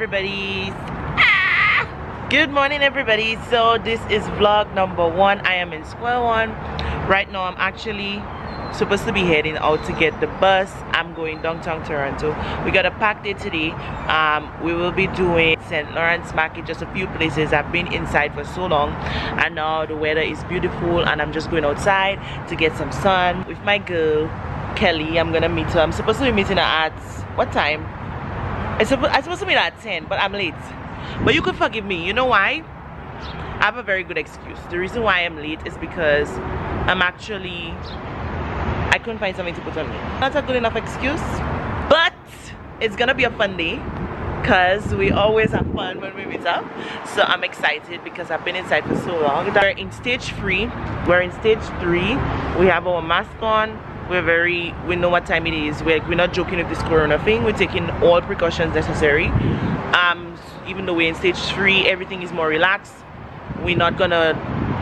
everybody. Good morning, everybody. So this is vlog number one. I am in square one right now. I'm actually supposed to be heading out to get the bus. I'm going downtown Toronto. We got a packed day today. We will be doing St. Lawrence Market, just a few places. I've been inside for so long and now the weather is beautiful and I'm just going outside to get some sun with my girl Kelly. I'm gonna meet her. I'm supposed to be meeting her at what time? I'm supposed to meet her at 10, but I'm late. But you could forgive me. You know why? I have a very good excuse. The reason why I'm late is because I couldn't find something to put on me. Not a good enough excuse, but it's gonna be a fun day because we always have fun when we meet up. So I'm excited because I've been inside for so long. We're in stage 3. We have our mask on. We know what time it is. We're not joking with this corona thing. We're taking all precautions necessary. Even though we're in stage 3, everything is more relaxed. We're not gonna,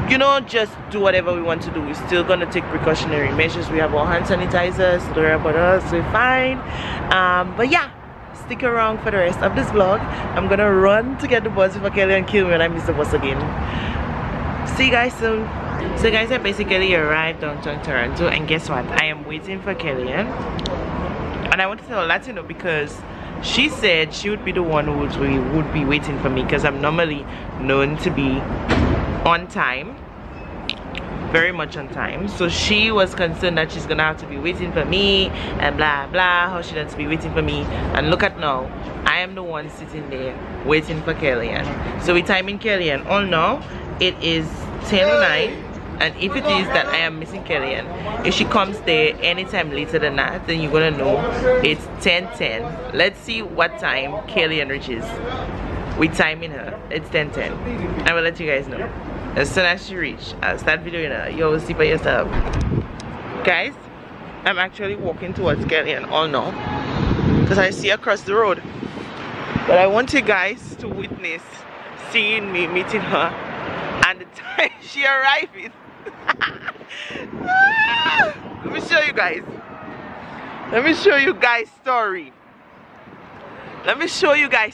you know, just do whatever we want to do. We're still gonna take precautionary measures. We have our hand sanitizers. Don't worry about us. We're fine. But yeah, stick around for the rest of this vlog. I'm gonna run to get the bus before Kelly and kill me when I miss the bus again. See you guys soon. So guys, I basically arrived downtown Toronto and guess what? I am waiting for Kellyanne. And I want to tell Latino because she said she would be the one who would be waiting for me because I'm normally known to be on time. Very much on time. So she was concerned that she's gonna have to be waiting for me and blah blah, how she does to be waiting for me. And look at now, I am the one sitting there waiting for Kellyanne. So we're timing Kellyanne. All now, it is 10:09. And if it is that I am missing Kellyanne, if she comes there anytime later than that, then you're gonna know it's 10:10. Let's see what time Kellyanne reaches. We're timing her. It's 10:10. I will let you guys know. As soon as she reaches, I'll start videoing her. You'll see by yourself. Guys, I'm actually walking towards Kellyanne all now because I see her across the road. But I want you guys to witness seeing me meeting her and the time she arrives. Let me show you guys. Let me show you guys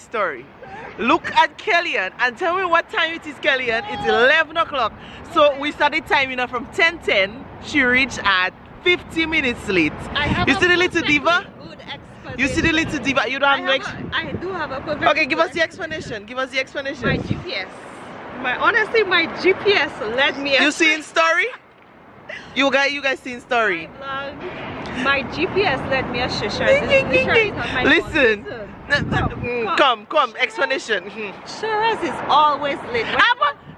story. Look at Kellyanne and tell me what time it is, Kellyanne. It's 11 o'clock. So we started timing her from 10:10. She reached at 50 minutes late. You see the little diva? You see the little diva? You don't have I do have a perfect. Okay, give us the explanation. My GPS. Honestly, my GPS led me. You seeing story? You guys seeing story? My GPS led me a shisha. Listen. Come, explanation. Shiraz is always late.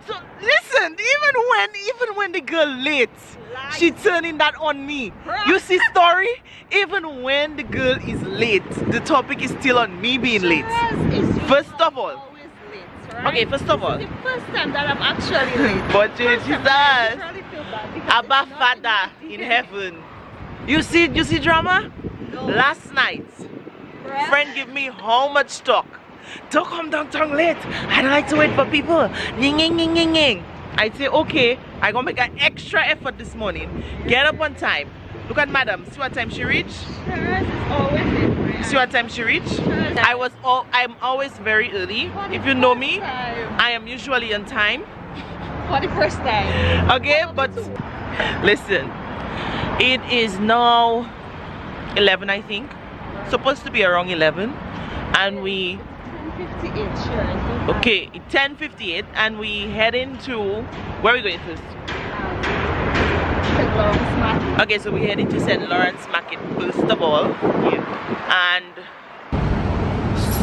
So listen, even when the girl late, she turning that on me. You see story? Even when the girl is late, the topic is still on me being late. First of all. Right? Okay, first of all, this is the first time that I'm actually late. But Jesus, Abba Father in heaven, you see drama? No. Last night, friend give me how much talk. Don't come downtown late. I don't like to wait for people. I say okay, I gonna make an extra effort this morning. Get up on time. Look at madam. See what time she reached? See what time she reached? I'm always very early. If you know me, I am usually on time. For the first time. Okay, but listen. It is now 11, I think. Supposed to be around 11. And we 10:58, sure. Okay, 10:58 and we heading to where are we going first? Okay, so we're heading to St. Lawrence Market first of all, and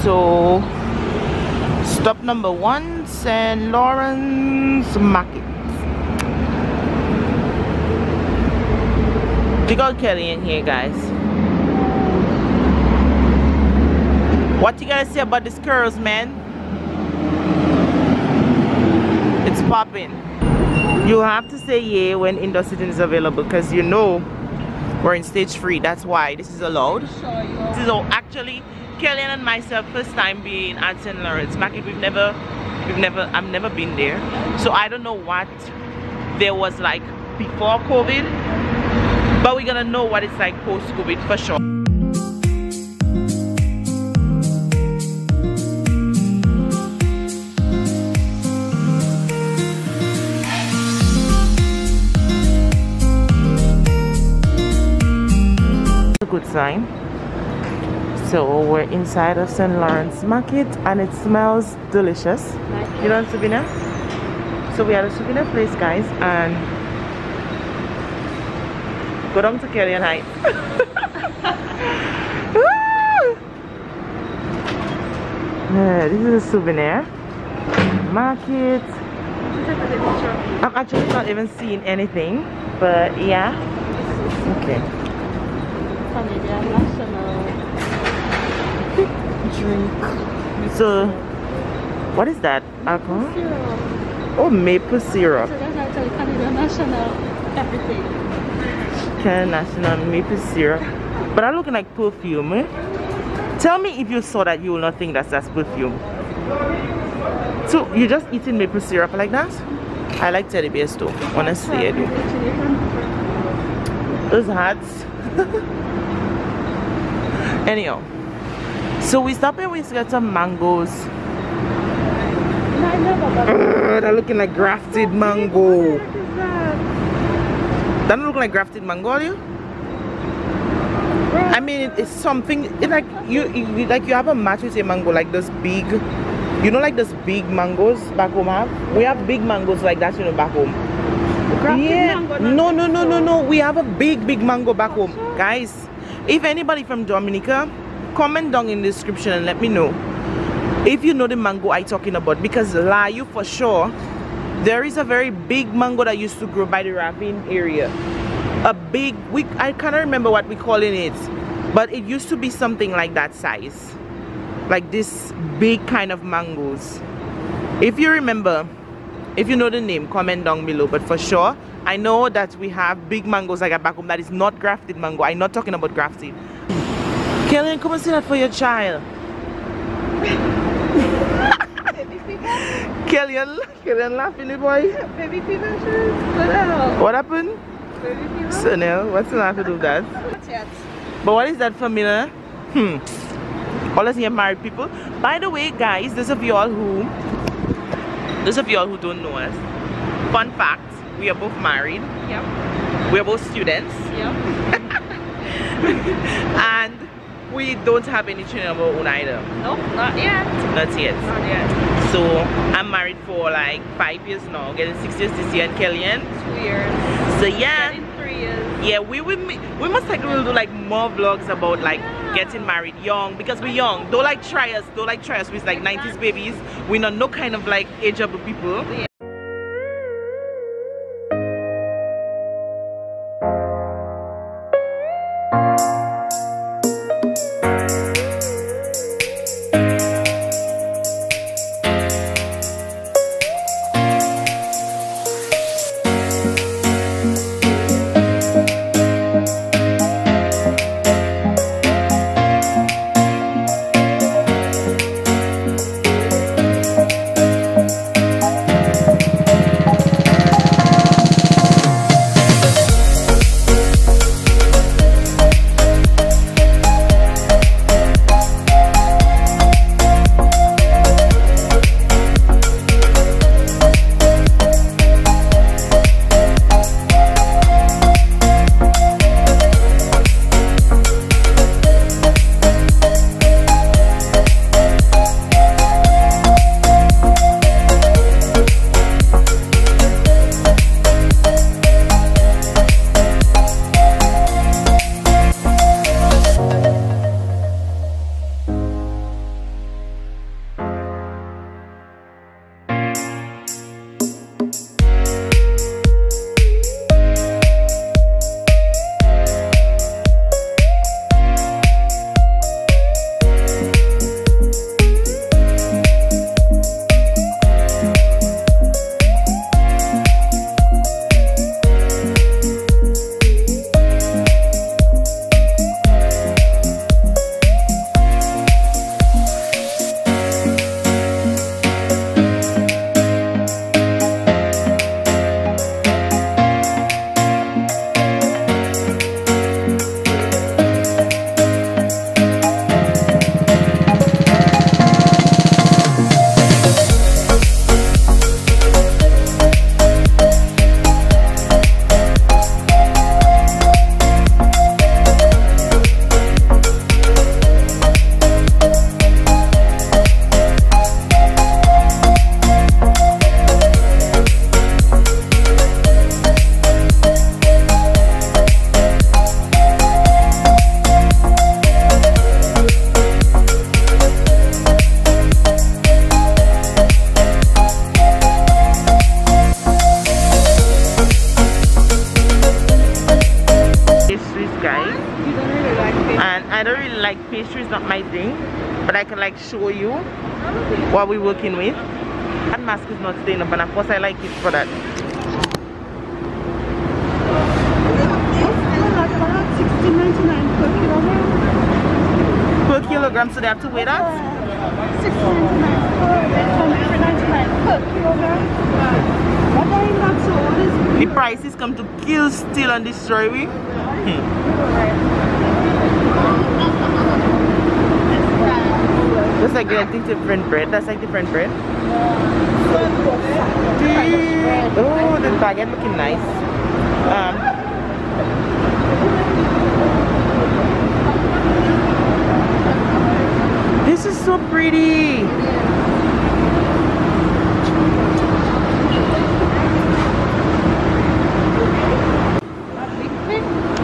so stop number 1, St. Lawrence Market. We got Kellyanne here, guys. What you gotta say about these curls, man? It's popping. You have to say yeah when indoor seating is available because you know we're in stage 3. That's why this is allowed. This is actually Kellyanne and myself first time being at St. Lawrence Market. I've never been there, so I don't know what there was like before COVID, but we're gonna know what it's like post COVID for sure. good sign. So we're inside of St. Lawrence Market and it smells delicious. You want souvenir? So we are at a souvenir place, guys, and go down to Carrion Heights. Yeah, this is a souvenir market. I'm actually not even seeing anything, but yeah. Okay. Canadian national drink. So, what is that? Alcohol? Syrup. Oh, maple syrup. So that's actually Canadian national everything. Canadian national maple syrup. But I'm looking like perfume. Eh? Tell me if you saw that, you will not think that's perfume. So you're just eating maple syrup like that? I like teddy bears too, honestly I do. Those hats. Anyhow, so we stopped and we got some mangoes. They're looking like grafted mango. That doesn't look like grafted mango, are you? I mean, it's something. It's like you have a match with a mango like this big. You know, like this big mangoes back home have. We have big mangoes like that, you know, back home. Yeah. No. We have a big mango back home, guys. If anybody from Dominica, comment down in the description and let me know if you know the mango I talking about, because lie you for sure. There is a very big mango that used to grow by the ravine area. A big, I can't remember what we calling it, but it used to be something like that size, like this big kind of mangoes. If you remember, if you know the name, comment down below. But for sure, I know that we have big mangoes like back home that is not grafted mango. I'm not talking about grafted. Kelly, come and see that for your child. Kelly, you're laughing, boy. Baby, what happened? So now, what's the matter with that? Not yet. But what is that for me? All us here married people. By the way, guys, those of y'all who don't know us, fun fact: we are both married. Yep. We are both students. Yep. And we don't have any children of our own either. Nope, not yet. Not yet. Not yet. So I'm married for like 5 years now, getting 6 years this year, and Kellyanne. 2 years. So yeah, in 3 years. Yeah, we must like we'll do like more vlogs about like getting married young, because we're young. Don't like try us with like 90s babies. We're not no kind of like age-up people. Yeah. like pastry is not my thing, but I can like show you what we're working with. That mask is not staying up, and of course I like it for that. Per kilogram, so they have to weigh that? 6.99 per kilogram. The prices come to kill still on this story. That's like getting different bread. That's like different bread. Oh, the baguette looking nice. This is so pretty.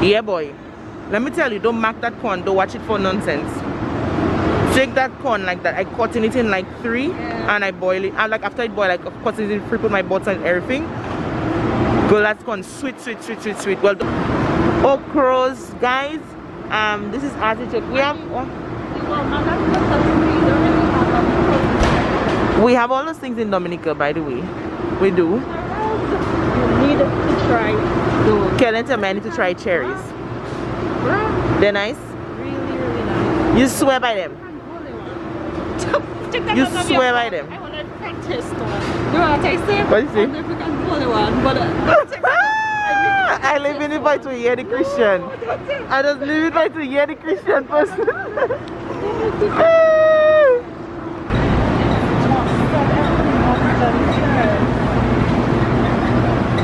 Yeah, boy. Let me tell you, don't mark that corn. Don't watch it for nonsense. Take that corn like that. I cut it in like three, yeah. And I boil it. And like after it boil, I cut it in three, put my butter and everything. Girl, that's corn. Sweet, sweet, sweet, sweet, sweet. Well done. Okras, guys. This is artichoke. We have. We have all those things in Dominica, by the way. We do. You need to try those. Can I tell me I need to try cherries? They're nice? Really, really nice. You swear by them? You swear by them? I want to practice one. Girl, I taste it. What do you say? I live in it by to hear the Christian. I just live it by to hear the Christian person.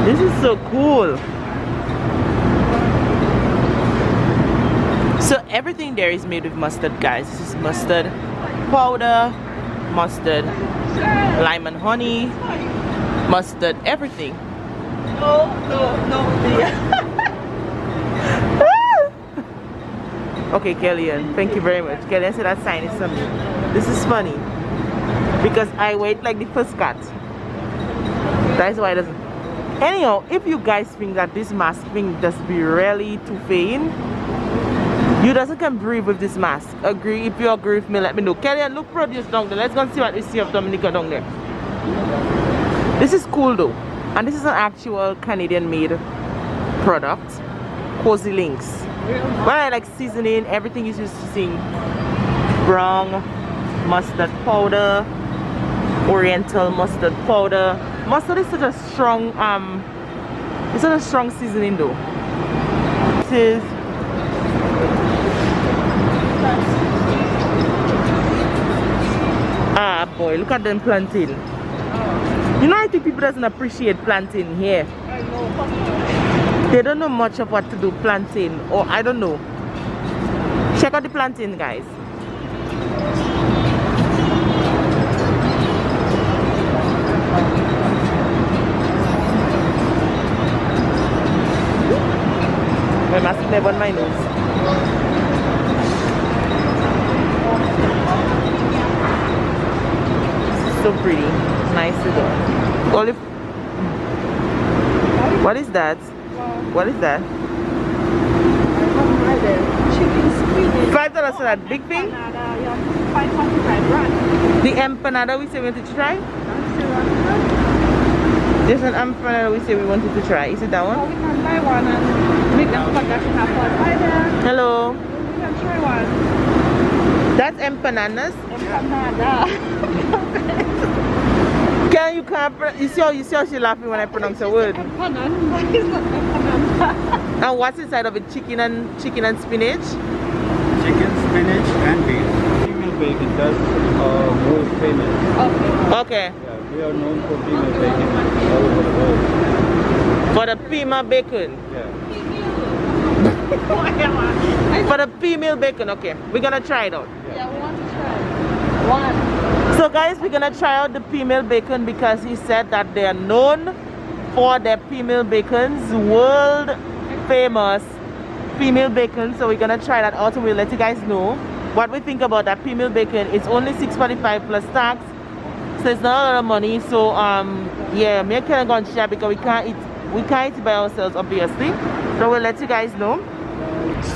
This is so cool. So everything there is made with mustard, guys. This is mustard powder, mustard, lime and honey, mustard, everything. No. Okay, Kellyanne, thank you very much. Kellyanne said that sign is something. This is funny because I wait like the first cat. That's why it doesn't. Anyhow, if you guys think that this mask thing just be really too vain, you doesn't can breathe with this mask. Agree? If you agree with me, let me know. Kellyanne, look produce down there. Let's go and see what we see of Dominica down there. This is cool though. And this is an actual Canadian made product. Cozy Links. Well, I like seasoning, everything is used to seeing. Brown mustard powder, oriental mustard powder. Mustard is such a strong it's such a strong seasoning though. This is boy, look at them plantain. Oh. You know, I think people doesn't appreciate plantain here. I know. They don't know much of what to do plantain, or I don't know. Check out the plantain, guys. My mask never on my nose. So pretty, nice to go. Olive. What is that? What is that? Chicken squid. $5 for that big thing. The empanada we say we wanted to try. There's an empanada we say we wanted to try. Is it that one? We can buy one and make them for that. Hello. We can try one. That's empanadas. Empanada. Can you can't you see how she laughing when I pronounce a word. And what's inside of it? Chicken and spinach? Chicken, spinach and beef. Female bacon, that's most famous. Okay. Yeah, we are known for female bacon all over the world. For the female bacon? Yeah. For the female bacon, okay. We're gonna try it out. Yeah, we want to try it. One. So guys, we're gonna try out the female bacon because he said that they are known for their female bacons, world famous female bacon. So we're gonna try that out and we'll let you guys know what we think about that female bacon. It's only $6.45 plus tax, so it's not a lot of money. So yeah, me and Kellyanne gonna share because we can't eat by ourselves obviously. So we'll let you guys know.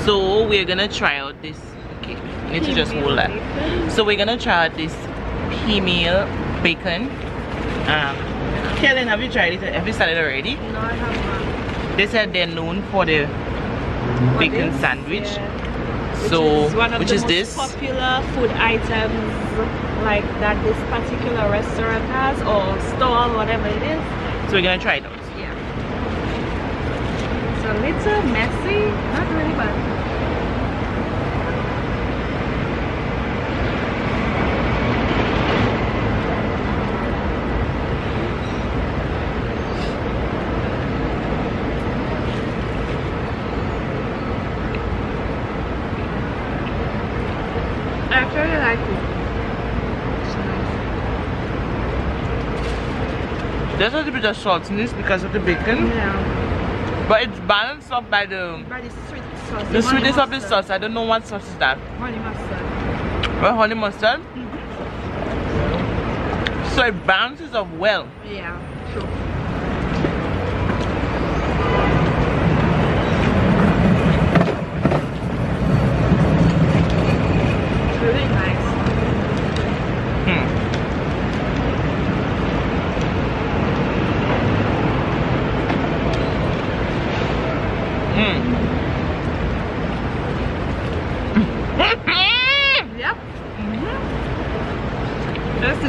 So we're gonna try out this. Okay. You need to just hold that. So we're gonna try this pea meal bacon. Kellen, have you tried it? Have you started already? No, I haven't. They said they're known for the bacon sandwich. Yeah. Which is most popular food items like that this particular restaurant has or stall, whatever it is. So we're gonna try it out. Yeah. It's a little messy, not really bad. There's a little bit of saltiness because of the bacon, yeah, but it's balanced up by the sweet sauce. The sweetness of the sauce, I don't know what sauce is that. Honey mustard. Well, honey mustard? Mm-hmm. So it balances up well. Yeah, true.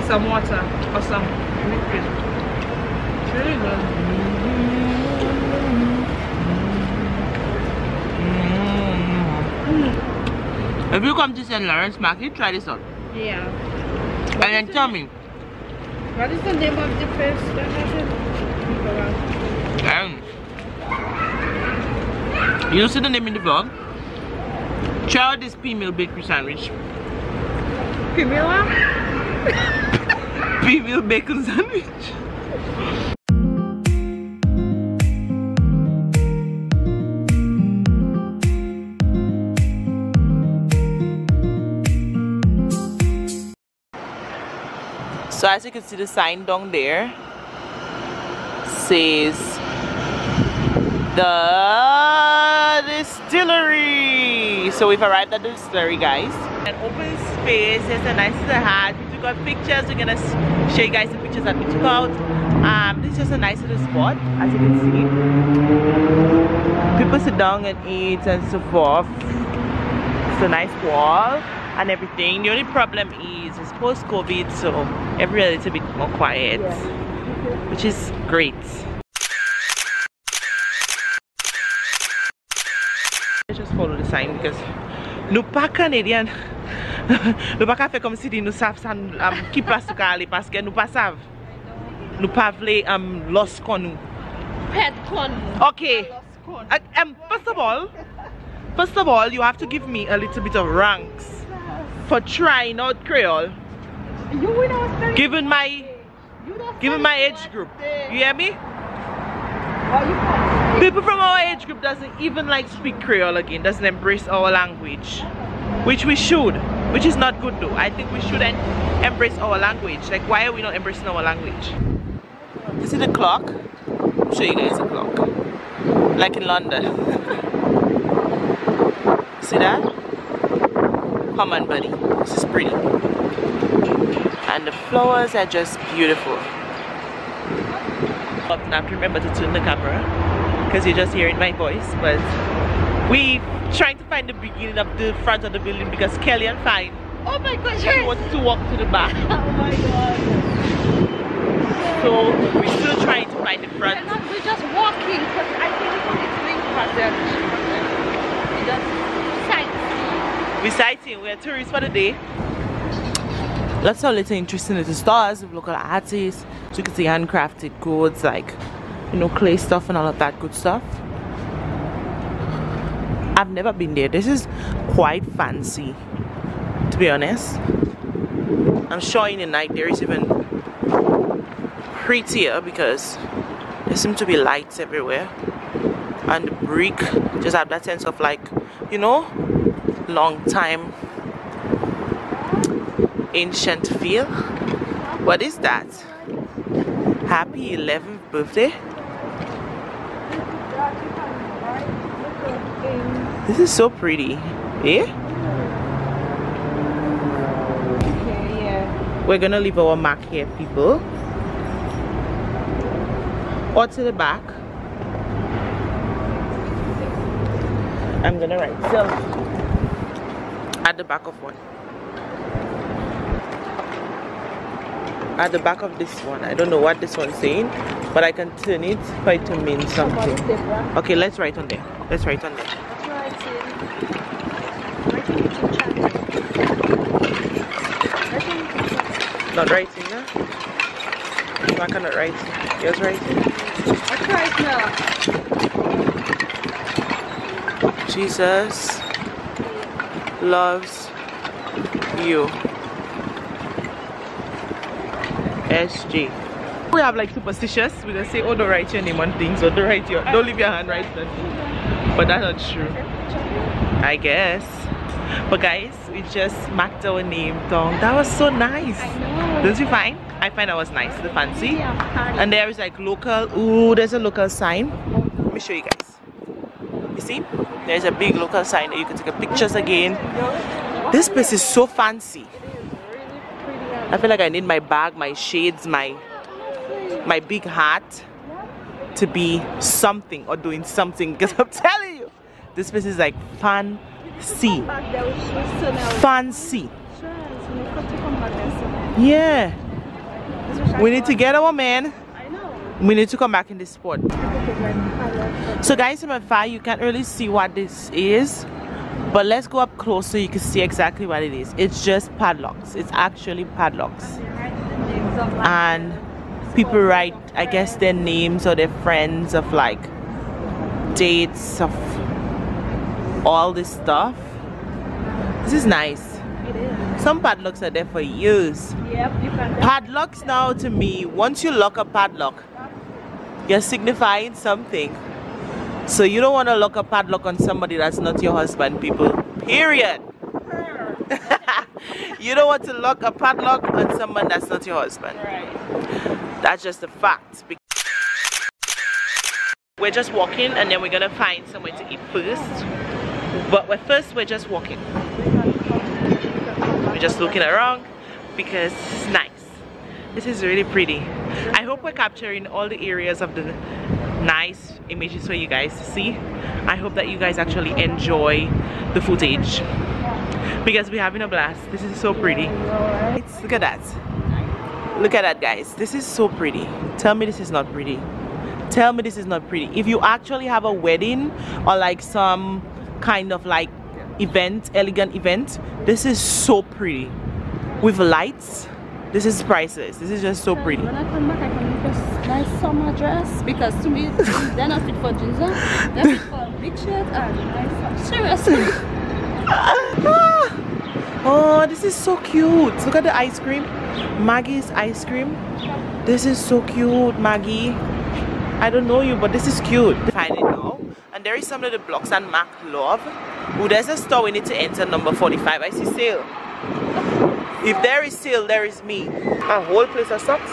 Some water or some liquid. It's really good. Mm-hmm. If you come to St. Lawrence Market, try this out. Yeah. And then tell me, what is the name of the place that has it? You see the name in the vlog? Try out this pea meal bakery sandwich. Pea meal? Pea meal bacon sandwich. So as you can see, the sign down there says the distillery. So we've arrived at the distillery, guys. An open space, it's a nice little hat. Got pictures, we're gonna show you guys the pictures that we took out. This is just a nice little spot, as you can see. People sit down and eat and so forth. It's a nice wall and everything. The only problem is it's post-COVID, so everywhere a little bit more quiet, yeah, which is great. Let's just follow the sign because no pack Canadian. Nous pas faire comme si nous savent ça qui passe au Cali parce que nous pas savent. Nous pas voulons lost con nous. Pet con. Okay. First of all, you have to give me a little bit of ranks for trying out Creole. Given my age group. You hear me? People from our age group doesn't even like speak Creole again. Doesn't embrace our language. Which we should, which is not good though. I think we shouldn't embrace our language. Like, why are we not embracing our language? This is the clock. I'll show you guys the clock. Like in London. See that? Come on, buddy. This is pretty. And the flowers are just beautiful. Often I have to remember to turn the camera because you're just hearing my voice, but we trying to find the beginning of the front of the building because Kelly and Fine, oh my gosh, she wants to walk to the back. Oh my god. So we're still trying to find the front. We're just walking because I think it's linked past there. We're just sightseeing. We're sightseeing. We're tourists for the day. Lots of little interesting little stores with local artists. So you can see handcrafted goods like, you know, clay stuff and all of that good stuff. I've never been there. This is quite fancy, to be honest. I'm sure in the night there is even prettier because there seem to be lights everywhere, and the brick just have that sense of, like, you know, long time ancient feel. What is that? Happy 11th birthday. This is so pretty, eh? We're gonna leave our mark here, people, or to the back. I'm gonna write so at the back of one, at the back of this one. I don't know what this one's saying, but I can turn it for it to mean something. Okay, let's write on there. Let's write on there. Not writing, no? No, I cannot write. Yours writing? I tried now. Jesus loves you. SG. We have like superstitious. We just say, oh, don't write your name on things, or don't leave your handwriting on things. But that's not true, I guess. But guys, we just marked our name down. That was so nice. I know. Didn't you find? I find that was nice, the fancy. Yeah, and there is like local. Ooh, there's a local sign. Let me show you guys. You see? There's a big local sign that you can take pictures again. This place is so fancy. I feel like I need my bag, my shades, my big hat to be something or doing something, because I'm telling you, this place is like fun. See, fancy. Yeah, we need to get our man. We need to come back in this spot. So guys, from afar you can't really see what this is, but let's go up close so you can see exactly what it is. It's just padlocks. It's actually padlocks, and people write, I guess, their names or their friends, of like dates, of all this stuff. This is nice. It is. Some padlocks are there for years. Yep, you can. Padlocks now, to me, once you lock a padlock, you're signifying something. So you don't want to lock a padlock on somebody that's not your husband, people. Period. You don't want to lock a padlock on someone that's not your husband. Right. That's just a fact. We're just walking, and then we're gonna find somewhere to eat first. But we're just walking. We're just looking around because it's nice. This is really pretty. I hope we're capturing all the areas of the nice images for you guys to see. I hope that you guys actually enjoy the footage, because we're having a blast. This is so pretty. Look at that. Look at that, guys. This is so pretty. Tell me this is not pretty. Tell me this is not pretty. If you actually have a wedding or like some kind of like event, elegant event, this is so pretty with lights. This is priceless. This is just so pretty. When I come back, I can make a nice summer dress, because to me they're not fit for jeans, they're fit for big shirt and nice. Seriously. Oh, this is so cute. Look at the ice cream. Maggie's ice cream. This is so cute, Maggie. I don't know you, but this is cute. Find it now. And there is some little blocks and Mac Love. Oh, there's a store we need to enter, number 45. I see sale. If there is sale, there is me. A whole place of socks.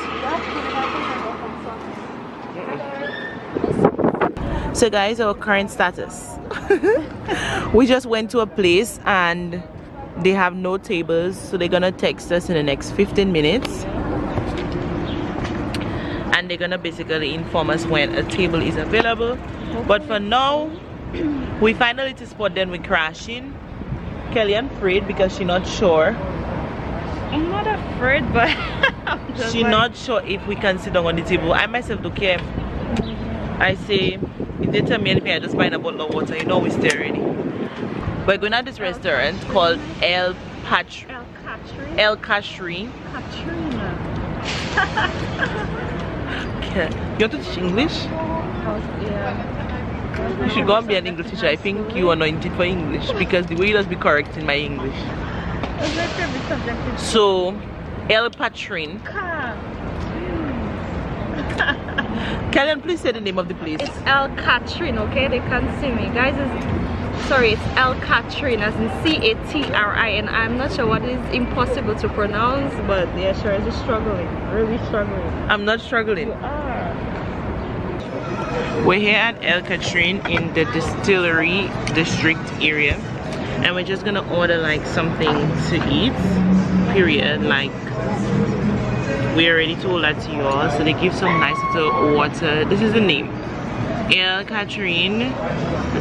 So guys, our current status. We just went to a place and they have no tables, so they're gonna text us in the next 15 minutes. And they're gonna basically inform us when a table is available. But for now, we finally to spot, then we're crashing. Kelly afraid because she's not sure. I'm not afraid, but she's like... not sure if we can sit down on the table. I myself don't care. I say, if they tell me anything, I just buy a bottle of water. You know we're still ready. We're going at this restaurant called El Catrin. El Catrin. You want to teach English? Yeah. You should go and be an English teacher. I think you are anointed for English, because the way you just be correcting my English. So, El Catrin. Kellen, please say the name of the place. It's El Catrin, okay? They can't see me. Guys, it's, sorry, it's El Catrin, as in C-A-T-R-I-N. I'm not sure what is impossible to pronounce, but yeah, sure, I'm just struggling. Really struggling. I'm not struggling. You are. We're here at El Catrin in the Distillery District area, and we're just gonna order like something to eat. period, like we already told that to y'all. So they give some nice little water. This is the name, El Catrin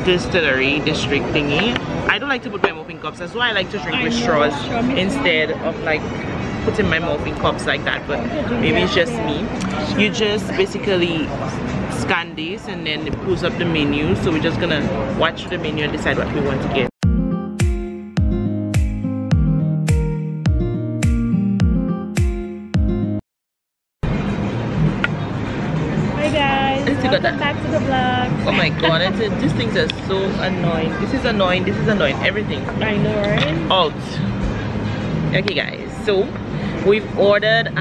Distillery District thingy. I don't like to put my mouth in cups. That's why I like to drink with straws instead of like putting my mouth in cups like that, but maybe it's just me. You just basically scan this and then it pulls up the menu. So we're just gonna watch the menu and decide what we want to get. Welcome back to the vlog. Oh my god, I said these things are so annoying. This is annoying, everything. I know, right? Out. Okay guys, so we've ordered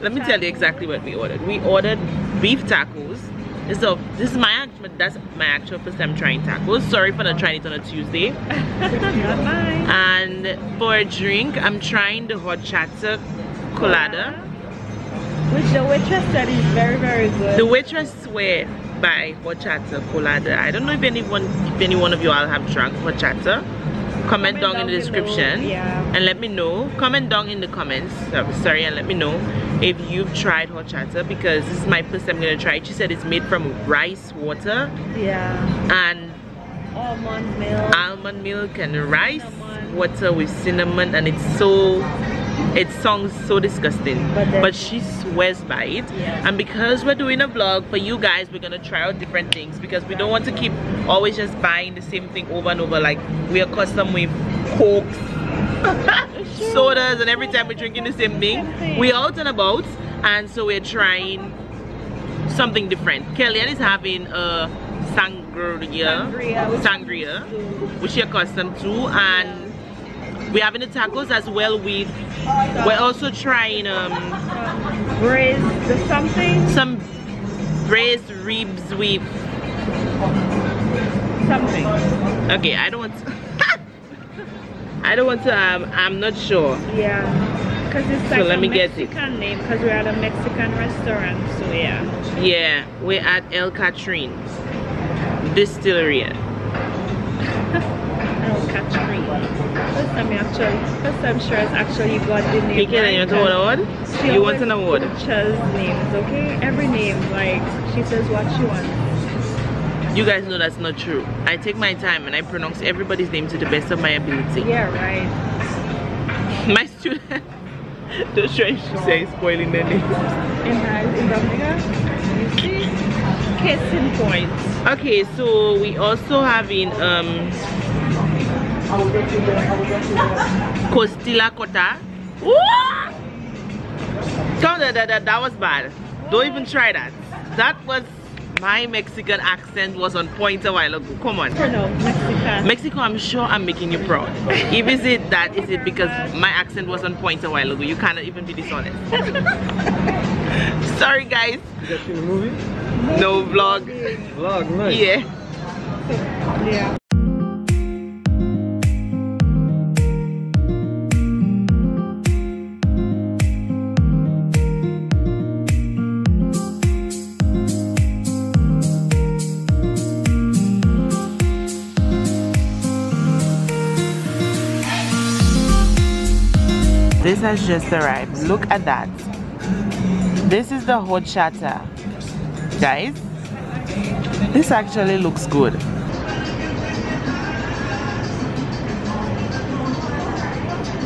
let me tell you exactly what we ordered. We ordered beef tacos. So this is my actual first time trying tacos. Sorry for not trying it on a Tuesday. And for a drink, I'm trying the horchata colada. Which the waitress said is very, very good. The waitress swear by horchata colada. I don't know if any one of you all have drunk horchata. Comment down in the description below, yeah. And let me know. Comment down in the comments. Sorry, and let me know if you've tried horchata, because this is my first time gonna try it. She said it's made from rice water. Yeah. And almond milk. Almond milk and rice water with cinnamon, and it's so. It sounds so disgusting, but she swears by it. Yeah. And because we're doing a vlog for you guys, we're gonna try out different things, because we don't want to keep always just buying the same thing over and over. Like we are custom with cokes, sodas, and every time we're drinking the same thing. We're out and about, and so we're trying something different. Kellyanne is having a sangria, which you're accustomed to, and. We're having the tacos as well with, we're also trying braised ribs with something. Okay, I'm not sure. Yeah, because it's like Mexican name, because we're at a Mexican restaurant, so yeah. Yeah, we're at El Catrin Destileria. First time Shiraz actually got the name. Hey, right? You want an award? Shiraz names, okay? Every name, like, she says what she wants. You guys know that's not true. I take my time and I pronounce everybody's name to the best of my ability. Yeah, right. My student, don't try to say spoiling their names. In Dominica, you see? Case in point. Okay, so we also having, Costilla Cota. That was bad. Don't even try that. That was my Mexican accent was on point a while ago. Come on. Mexico, I'm sure I'm making you proud. If is it that, is it because my accent was on point a while ago? You cannot even be dishonest. Sorry guys. Is that your movie? No vlog. Vlog, right? Yeah. Yeah. This has just arrived. Look at that. This is the horchata, guys. This actually looks good.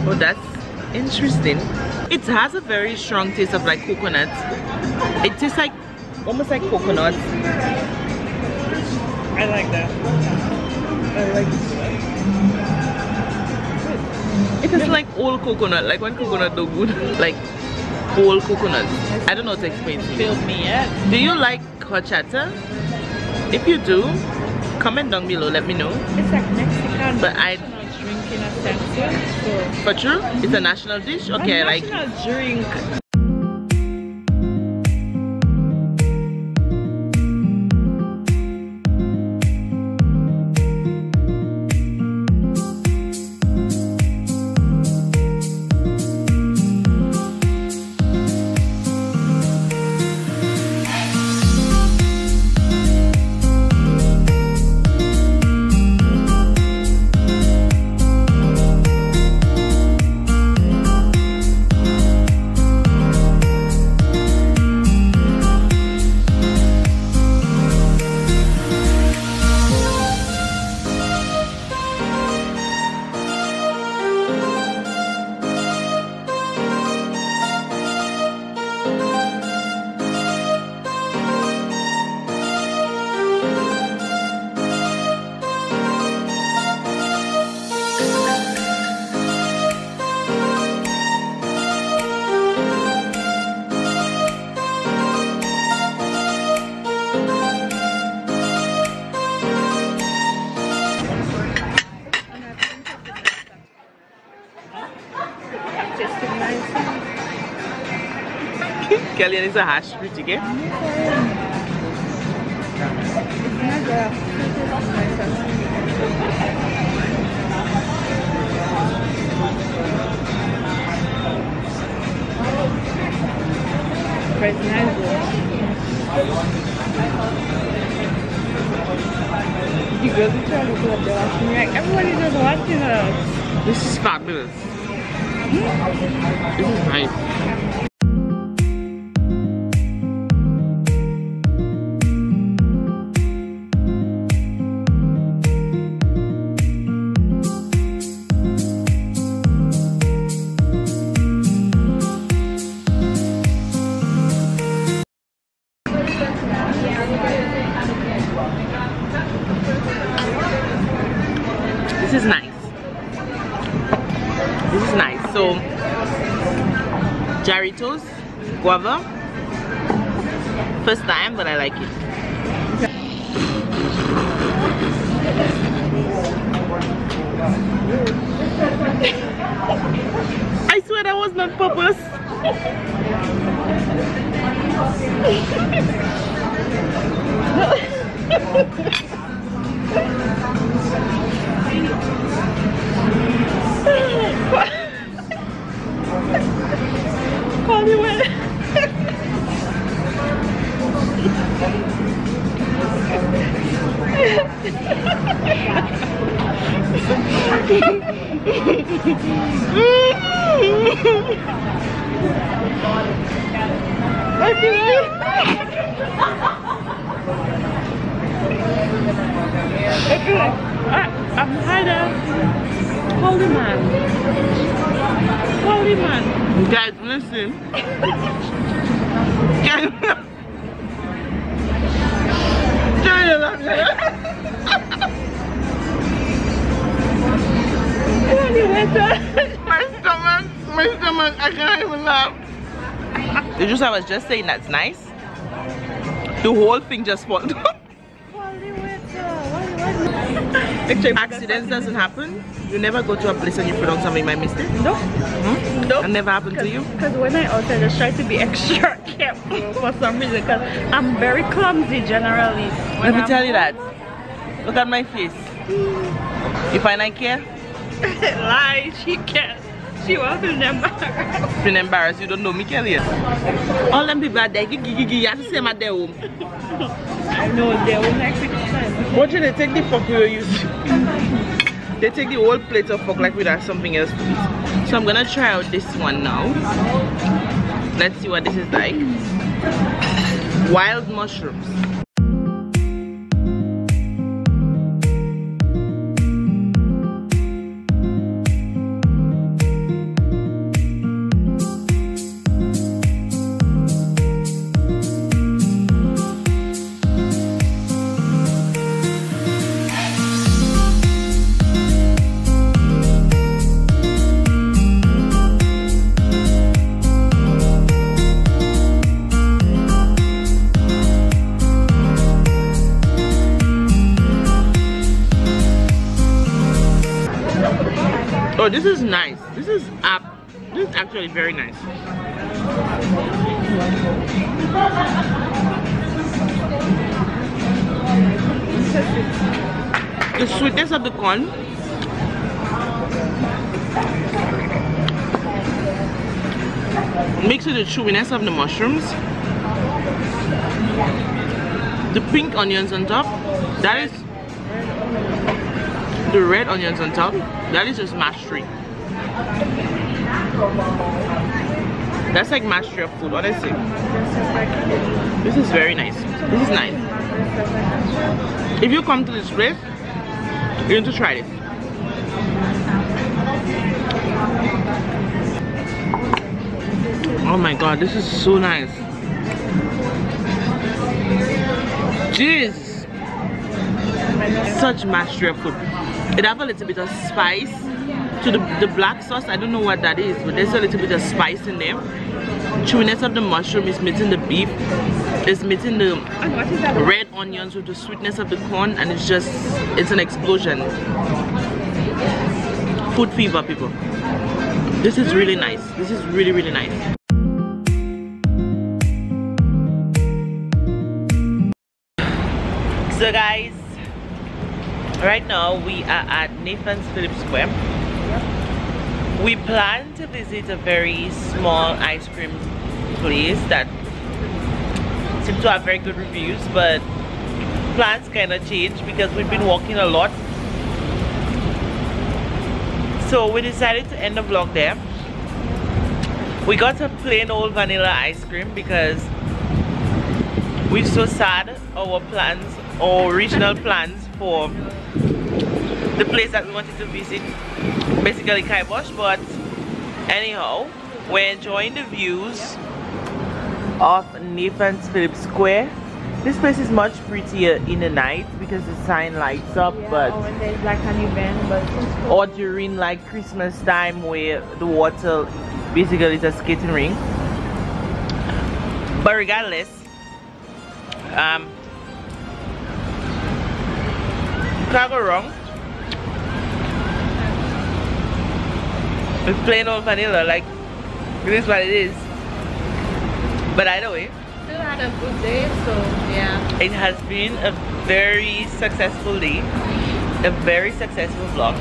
Oh, that's interesting. It has a very strong taste of like coconut. It tastes like almost like coconut. I like that. I like it. It is like old coconut, like when coconut do good, like old coconut. I don't know how to explain to you. Do you like horchata? If you do, comment down below, let me know. It's like Mexican, but I drink in a sense. So. For true? It's a national dish? Okay, a national drink. Italian, it's a hash fruit, okay? The girls are trying to look up, they're watching me. Like, everybody's just watching us. This is fabulous. This is nice. This is nice. This is nice. So, jarritos, guava. First time, but I like it. I swear that was not purpose. I'm kind of holy man. Holy man. Guys, listen. My stomach, I can't even laugh. I was just saying that's nice. The whole thing just falls. Actually, accidents doesn't happen. You never go to a place and you pronounce something by mistake. No. Mm-hmm. No. It never happened to you. Because when I order, I just try to be extra careful for some reason. Because I'm very clumsy generally. Let me tell you that. Look at my face. You find I care? Lie. She cares. She was embarrassed. Been embarrassed. You don't know me, Kelly. All them people are there. You have to say at their home. I know their home like 6 times. What do they take the fuck we were using? They take the whole plate of fuck like we had something else to eat. So I'm gonna try out this one now. Let's see what this is like. Wild mushrooms. Oh, this is nice. This is actually very nice. The sweetness of the corn. Mixed with the chewiness of the mushrooms. The pink onions on top. That is the red onions on top. That is just mastery. That's like mastery of food, honestly. This is very nice. This is nice. If you come to this place, you need to try this. Oh my god, this is so nice. Jeez. Such mastery of food. It have a little bit of spice to the black sauce. I don't know what that is, but there's a little bit of spice in there. Chewiness of the mushroom is meeting the beef. It's meeting the red onions with the sweetness of the corn, and it's just, it's an explosion. Food fever, people. This is really nice. This is really nice. So guys, right now we are at Nathan Phillips Square. Yep. We plan to visit a very small ice cream place that seems to have very good reviews, but plans kind of change because we've been walking a lot. So we decided to end the vlog there. We got a plain old vanilla ice cream because we're so sad our plans, or original plans for the place that we wanted to visit basically kibosh. But anyhow, we're enjoying the views of Nathan Phillips Square. This place is much prettier in the night because the sign lights up, but or when there's like an event, but or during like Christmas time where the water basically is a skating rink. But regardless, can't go wrong with plain old vanilla. Like, it is what it is. But either way, still had a good day, so yeah. It has been a very successful day, a very successful vlog.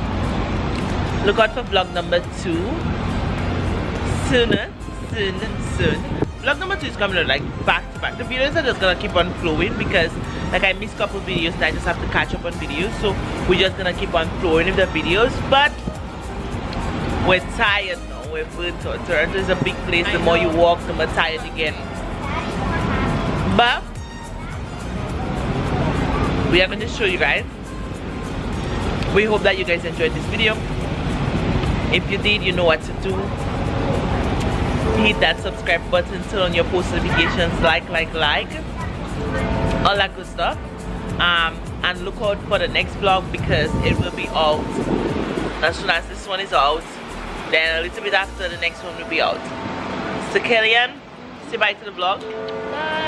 Look out for vlog number 2 soon. Vlog number 2 is coming out like back to back. The videos are just gonna keep on flowing because like I missed a couple videos and I just have to catch up on videos, so we're just gonna keep on flowing with the videos. But we're tired now, we're burnt out. Toronto is a big place. The more you walk, the more tired you get. But we are going to show you guys. We hope that you guys enjoyed this video. If you did, you know what to do. Hit that subscribe button, turn on your post notifications, like, all that good stuff, and look out for the next vlog because it will be out as soon as this one is out. Then a little bit after, the next one will be out. So Kellyanne, say bye to the vlog. Bye.